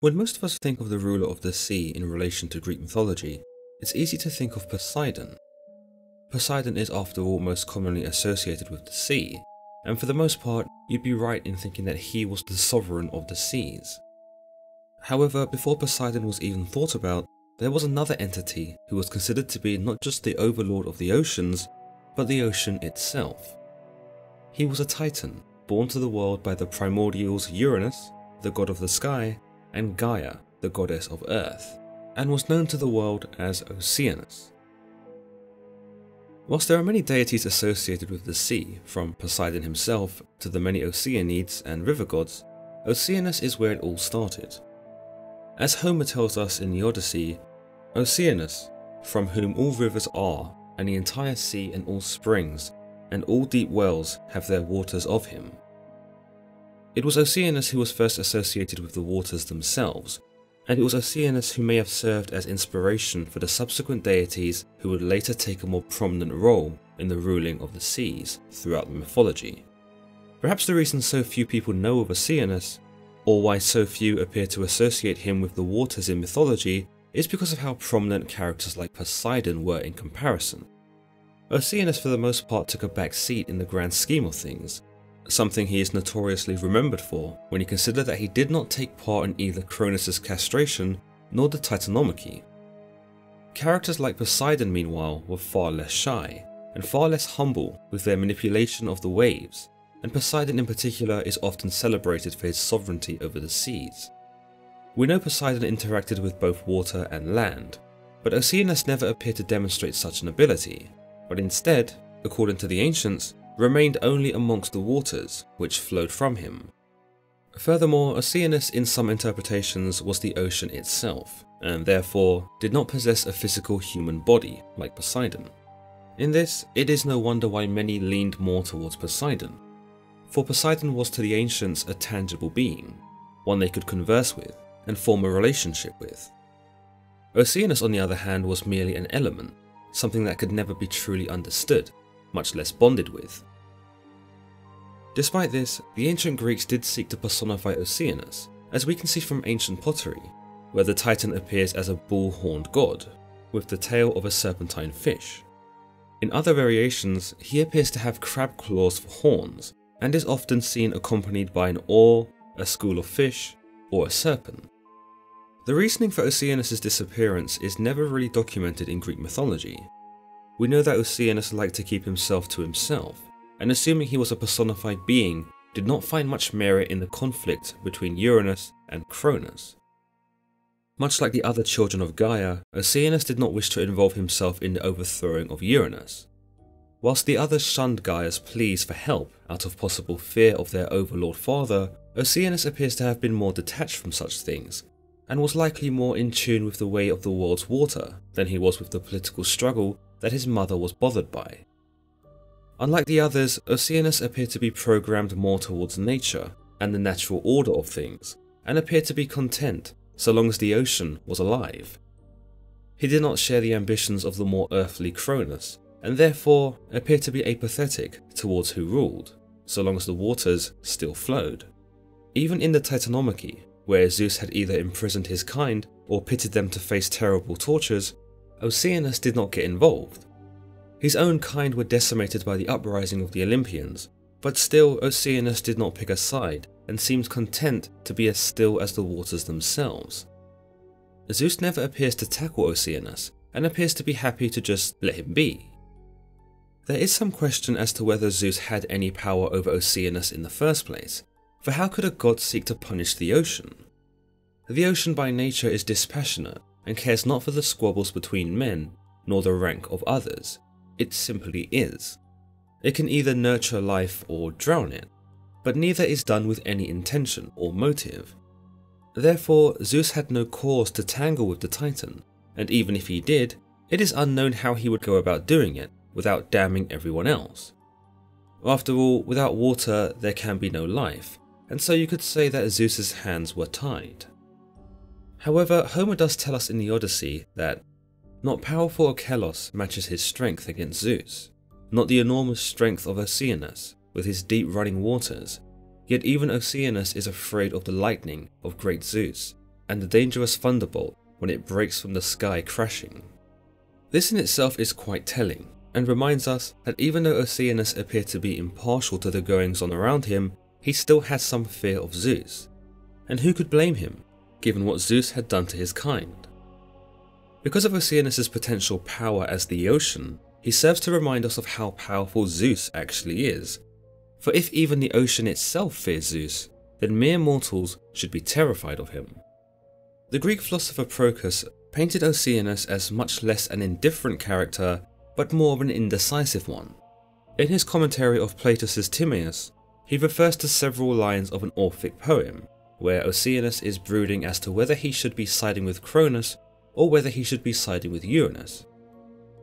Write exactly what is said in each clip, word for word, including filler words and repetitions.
When most of us think of the ruler of the sea in relation to Greek mythology, it's easy to think of Poseidon. Poseidon is after all most commonly associated with the sea, and for the most part you'd be right in thinking that he was the sovereign of the seas. However, before Poseidon was even thought about, there was another entity who was considered to be not just the overlord of the oceans, but the ocean itself. He was a Titan, born to the world by the primordials Uranus, the god of the sky, and Gaia, the goddess of Earth, and was known to the world as Oceanus. Whilst there are many deities associated with the sea, from Poseidon himself to the many Oceanides and river gods, Oceanus is where it all started. As Homer tells us in the Odyssey, Oceanus, from whom all rivers are, and the entire sea and all springs, and all deep wells have their waters of him. It was Oceanus who was first associated with the waters themselves, and it was Oceanus who may have served as inspiration for the subsequent deities who would later take a more prominent role in the ruling of the seas throughout the mythology. Perhaps the reason so few people know of Oceanus, or why so few appear to associate him with the waters in mythology, is because of how prominent characters like Poseidon were in comparison. Oceanus for the most part took a back seat in the grand scheme of things, something he is notoriously remembered for when you consider that he did not take part in either Cronus' castration nor the Titanomachy. Characters like Poseidon, meanwhile, were far less shy, and far less humble with their manipulation of the waves, and Poseidon in particular is often celebrated for his sovereignty over the seas. We know Poseidon interacted with both water and land, but Oceanus never appeared to demonstrate such an ability, but instead, according to the ancients, remained only amongst the waters, which flowed from him. Furthermore, Oceanus in some interpretations was the ocean itself, and therefore did not possess a physical human body like Poseidon. In this, it is no wonder why many leaned more towards Poseidon, for Poseidon was to the ancients a tangible being, one they could converse with and form a relationship with. Oceanus, on the other hand, was merely an element, something that could never be truly understood, much less bonded with. Despite this, the ancient Greeks did seek to personify Oceanus, as we can see from ancient pottery, where the Titan appears as a bull-horned god, with the tail of a serpentine fish. In other variations, he appears to have crab claws for horns, and is often seen accompanied by an oar, a school of fish, or a serpent. The reasoning for Oceanus' disappearance is never really documented in Greek mythology. We know that Oceanus liked to keep himself to himself, and assuming he was a personified being, did not find much merit in the conflict between Uranus and Cronus. Much like the other children of Gaia, Oceanus did not wish to involve himself in the overthrowing of Uranus. Whilst the others shunned Gaia's pleas for help out of possible fear of their overlord father, Oceanus appears to have been more detached from such things, and was likely more in tune with the way of the world's water than he was with the political struggle that his mother was bothered by. Unlike the others, Oceanus appeared to be programmed more towards nature and the natural order of things, and appeared to be content so long as the ocean was alive. He did not share the ambitions of the more earthly Cronus, and therefore appeared to be apathetic towards who ruled, so long as the waters still flowed. Even in the Titanomachy, where Zeus had either imprisoned his kind or pitted them to face terrible tortures, Oceanus did not get involved. His own kind were decimated by the uprising of the Olympians, but still Oceanus did not pick a side and seems content to be as still as the waters themselves. Zeus never appears to tackle Oceanus and appears to be happy to just let him be. There is some question as to whether Zeus had any power over Oceanus in the first place, for how could a god seek to punish the ocean? The ocean by nature is dispassionate, and cares not for the squabbles between men, nor the rank of others. It simply is. It can either nurture life or drown it, but neither is done with any intention or motive. Therefore, Zeus had no cause to tangle with the Titan, and even if he did, it is unknown how he would go about doing it without damning everyone else. After all, without water there can be no life, and so you could say that Zeus's hands were tied. However, Homer does tell us in the Odyssey that not powerful Achelous matches his strength against Zeus, not the enormous strength of Oceanus with his deep running waters, yet even Oceanus is afraid of the lightning of great Zeus, and the dangerous thunderbolt when it breaks from the sky crashing. This in itself is quite telling, and reminds us that even though Oceanus appeared to be impartial to the goings-on around him, he still had some fear of Zeus. And who could blame him, given what Zeus had done to his kind? Because of Oceanus' potential power as the ocean, he serves to remind us of how powerful Zeus actually is. For if even the ocean itself fears Zeus, then mere mortals should be terrified of him. The Greek philosopher Proclus painted Oceanus as much less an indifferent character, but more of an indecisive one. In his commentary of Plato's Timaeus, he refers to several lines of an Orphic poem, where Oceanus is brooding as to whether he should be siding with Cronus or whether he should be siding with Uranus.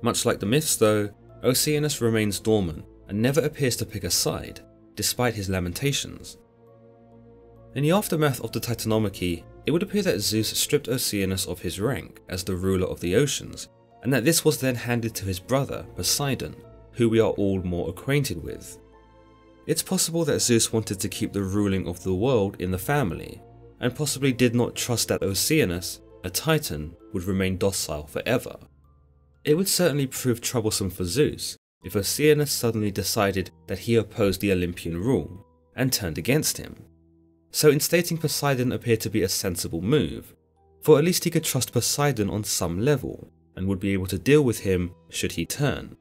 Much like the myths though, Oceanus remains dormant and never appears to pick a side, despite his lamentations. In the aftermath of the Titanomachy, it would appear that Zeus stripped Oceanus of his rank as the ruler of the oceans, and that this was then handed to his brother, Poseidon, who we are all more acquainted with. It's possible that Zeus wanted to keep the ruling of the world in the family, and possibly did not trust that Oceanus, a Titan, would remain docile forever. It would certainly prove troublesome for Zeus if Oceanus suddenly decided that he opposed the Olympian rule, and turned against him. So instating Poseidon appeared to be a sensible move, for at least he could trust Poseidon on some level, and would be able to deal with him should he turn.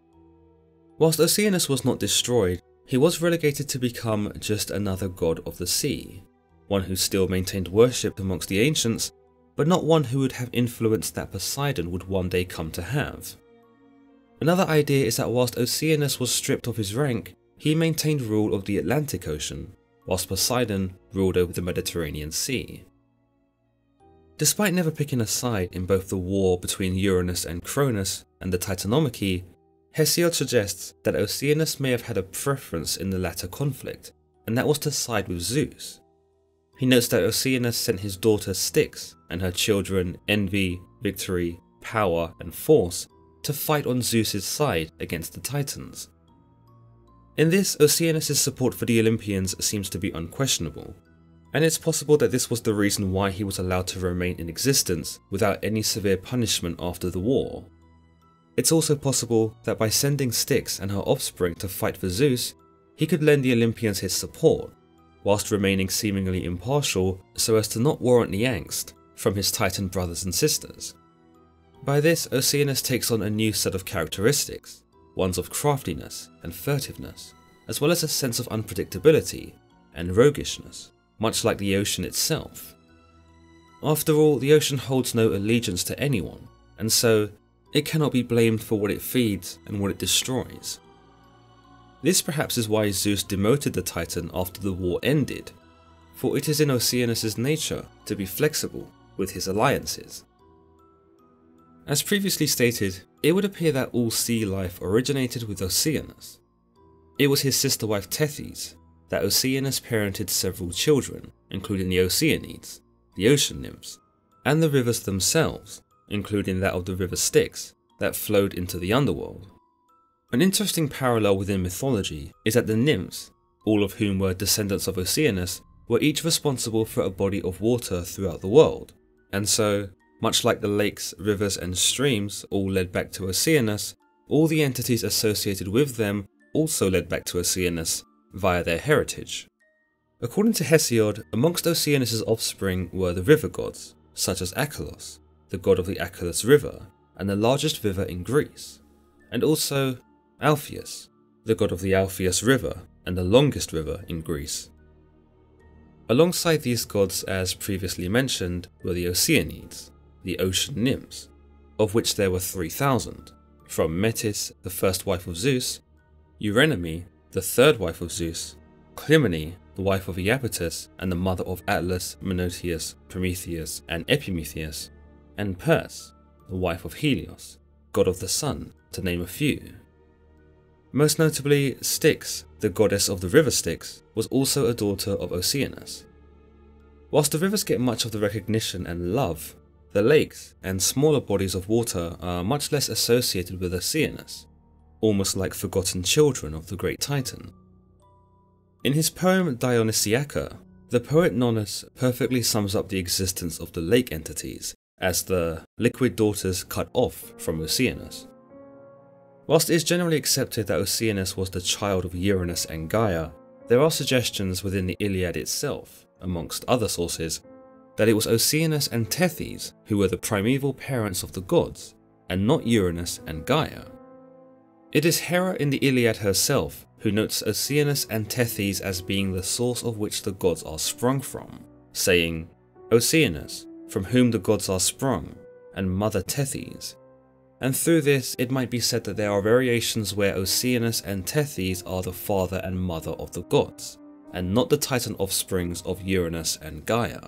Whilst Oceanus was not destroyed, he was relegated to become just another god of the sea, one who still maintained worship amongst the ancients, but not one who would have influence that Poseidon would one day come to have. Another idea is that whilst Oceanus was stripped of his rank, he maintained rule of the Atlantic Ocean, whilst Poseidon ruled over the Mediterranean Sea. Despite never picking a side in both the war between Uranus and Cronus and the Titanomachy, Hesiod suggests that Oceanus may have had a preference in the latter conflict, and that was to side with Zeus. He notes that Oceanus sent his daughter Styx and her children Envy, Victory, Power and Force to fight on Zeus's side against the Titans. In this, Oceanus' support for the Olympians seems to be unquestionable, and it's possible that this was the reason why he was allowed to remain in existence without any severe punishment after the war. It's also possible that by sending Styx and her offspring to fight for Zeus, he could lend the Olympians his support, whilst remaining seemingly impartial so as to not warrant the angst from his Titan brothers and sisters. By this, Oceanus takes on a new set of characteristics, ones of craftiness and furtiveness, as well as a sense of unpredictability and roguishness, much like the ocean itself. After all, the ocean holds no allegiance to anyone, and so it cannot be blamed for what it feeds and what it destroys. This perhaps is why Zeus demoted the Titan after the war ended, for it is in Oceanus' nature to be flexible with his alliances. As previously stated, it would appear that all sea life originated with Oceanus. It was his sister wife Tethys that Oceanus parented several children, including the Oceanides, the ocean nymphs, and the rivers themselves, including that of the river Styx, that flowed into the underworld. An interesting parallel within mythology is that the nymphs, all of whom were descendants of Oceanus, were each responsible for a body of water throughout the world, and so, much like the lakes, rivers and streams all led back to Oceanus, all the entities associated with them also led back to Oceanus via their heritage. According to Hesiod, amongst Oceanus' offspring were the river gods, such as Achelous, the god of the Achelous River and the largest river in Greece, and also Alpheus, the god of the Alpheus River and the longest river in Greece. Alongside these gods, as previously mentioned, were the Oceanides, the ocean nymphs, of which there were three thousand, from Metis, the first wife of Zeus, Eurynome, the third wife of Zeus, Clymene, the wife of Iapetus and the mother of Atlas, Menotius, Prometheus and Epimetheus, and Perse, the wife of Helios, god of the sun, to name a few. Most notably, Styx, the goddess of the river Styx, was also a daughter of Oceanus. Whilst the rivers get much of the recognition and love, the lakes and smaller bodies of water are much less associated with Oceanus, almost like forgotten children of the great Titan. In his poem Dionysiaca, The poet Nonnus perfectly sums up the existence of the lake entities as the liquid daughters cut off from Oceanus. Whilst it is generally accepted that Oceanus was the child of Uranus and Gaia, there are suggestions within the Iliad itself, amongst other sources, that it was Oceanus and Tethys who were the primeval parents of the gods, and not Uranus and Gaia. It is Hera in the Iliad herself who notes Oceanus and Tethys as being the source of which the gods are sprung from, saying, "Oceanus, from whom the gods are sprung, and Mother Tethys." And through this, it might be said that there are variations where Oceanus and Tethys are the father and mother of the gods, and not the titan offsprings of Uranus and Gaia.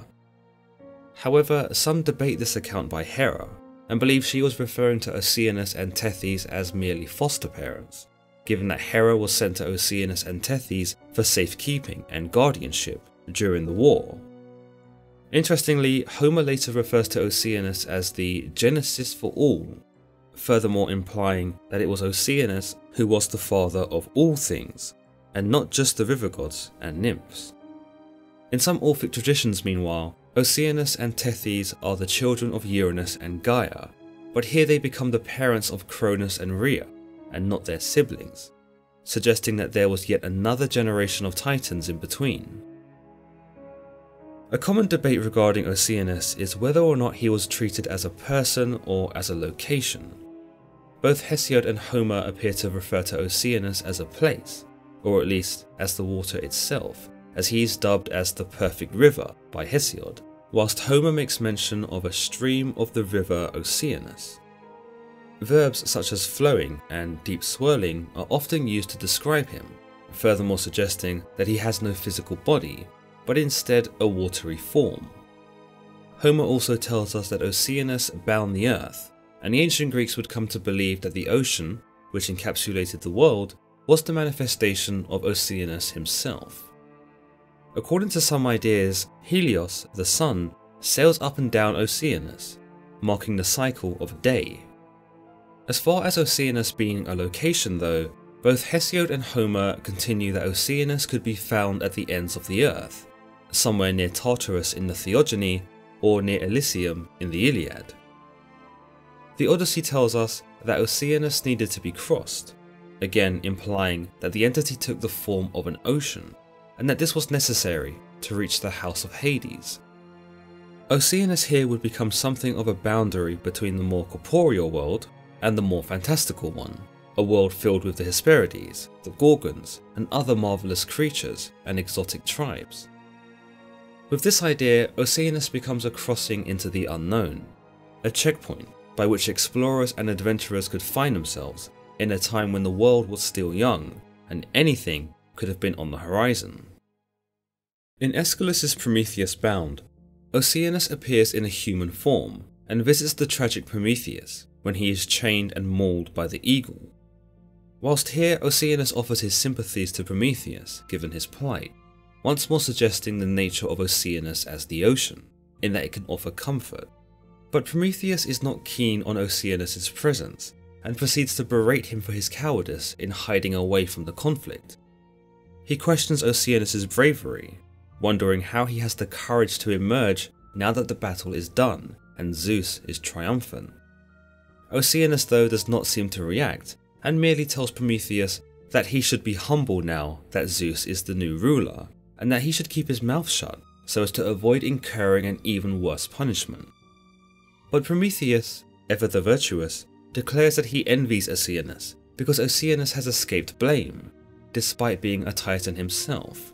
However, some debate this account by Hera, and believe she was referring to Oceanus and Tethys as merely foster parents, given that Hera was sent to Oceanus and Tethys for safekeeping and guardianship during the war. Interestingly, Homer later refers to Oceanus as the Genesis for all, furthermore implying that it was Oceanus who was the father of all things, and not just the river gods and nymphs. In some Orphic traditions, meanwhile, Oceanus and Tethys are the children of Uranus and Gaia, but here they become the parents of Cronus and Rhea, and not their siblings, suggesting that there was yet another generation of titans in between. A common debate regarding Oceanus is whether or not he was treated as a person or as a location. Both Hesiod and Homer appear to refer to Oceanus as a place, or at least as the water itself, as he is dubbed as the perfect river by Hesiod, whilst Homer makes mention of a stream of the river Oceanus. Verbs such as flowing and deep swirling are often used to describe him, furthermore suggesting that he has no physical body, but instead a watery form. Homer also tells us that Oceanus bound the earth, and the ancient Greeks would come to believe that the ocean, which encapsulated the world, was the manifestation of Oceanus himself. According to some ideas, Helios, the sun, sails up and down Oceanus, marking the cycle of day. As far as Oceanus being a location though, both Hesiod and Homer continue that Oceanus could be found at the ends of the earth, somewhere near Tartarus in the Theogony, or near Elysium in the Iliad. The Odyssey tells us that Oceanus needed to be crossed, again implying that the entity took the form of an ocean, and that this was necessary to reach the House of Hades. Oceanus here would become something of a boundary between the more corporeal world and the more fantastical one, a world filled with the Hesperides, the Gorgons, and other marvellous creatures and exotic tribes. With this idea, Oceanus becomes a crossing into the unknown, a checkpoint by which explorers and adventurers could find themselves in a time when the world was still young, and anything could have been on the horizon. In Aeschylus's Prometheus Bound, Oceanus appears in a human form and visits the tragic Prometheus when he is chained and mauled by the eagle. Whilst here, Oceanus offers his sympathies to Prometheus given his plight, once more suggesting the nature of Oceanus as the ocean, in that it can offer comfort. But Prometheus is not keen on Oceanus's presence and proceeds to berate him for his cowardice in hiding away from the conflict. He questions Oceanus's bravery, wondering how he has the courage to emerge now that the battle is done and Zeus is triumphant. Oceanus though does not seem to react, and merely tells Prometheus that he should be humble now that Zeus is the new ruler, and that he should keep his mouth shut so as to avoid incurring an even worse punishment. But Prometheus, ever the virtuous, declares that he envies Oceanus because Oceanus has escaped blame, despite being a titan himself.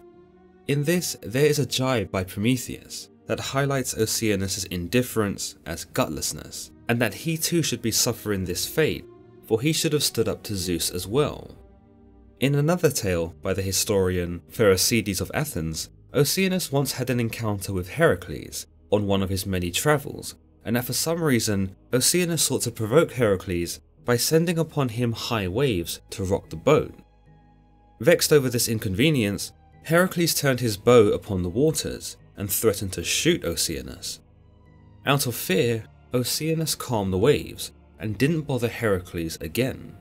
In this, there is a jibe by Prometheus that highlights Oceanus' indifference as gutlessness, and that he too should be suffering this fate, for he should have stood up to Zeus as well. In another tale by the historian Pherecydes of Athens, Oceanus once had an encounter with Heracles on one of his many travels, and that for some reason Oceanus sought to provoke Heracles by sending upon him high waves to rock the boat. Vexed over this inconvenience, Heracles turned his bow upon the waters and threatened to shoot Oceanus. Out of fear, Oceanus calmed the waves and didn't bother Heracles again.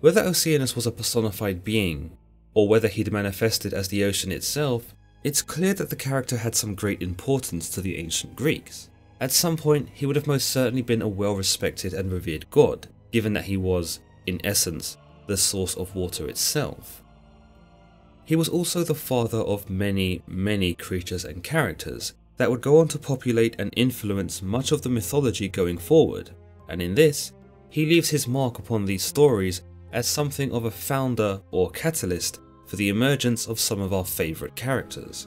Whether Oceanus was a personified being, or whether he'd manifested as the ocean itself, It's clear that the character had some great importance to the ancient Greeks. At some point, he would have most certainly been a well-respected and revered god, given that he was, in essence, the source of water itself. He was also the father of many, many creatures and characters that would go on to populate and influence much of the mythology going forward, and in this, he leaves his mark upon these stories as something of a founder or catalyst for the emergence of some of our favourite characters.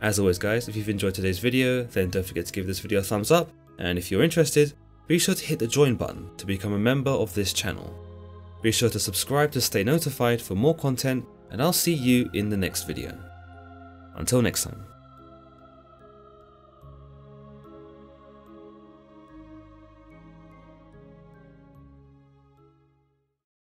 As always guys, if you've enjoyed today's video, then don't forget to give this video a thumbs up, and if you're interested, be sure to hit the join button to become a member of this channel. Be sure to subscribe to stay notified for more content, and I'll see you in the next video. Until next time.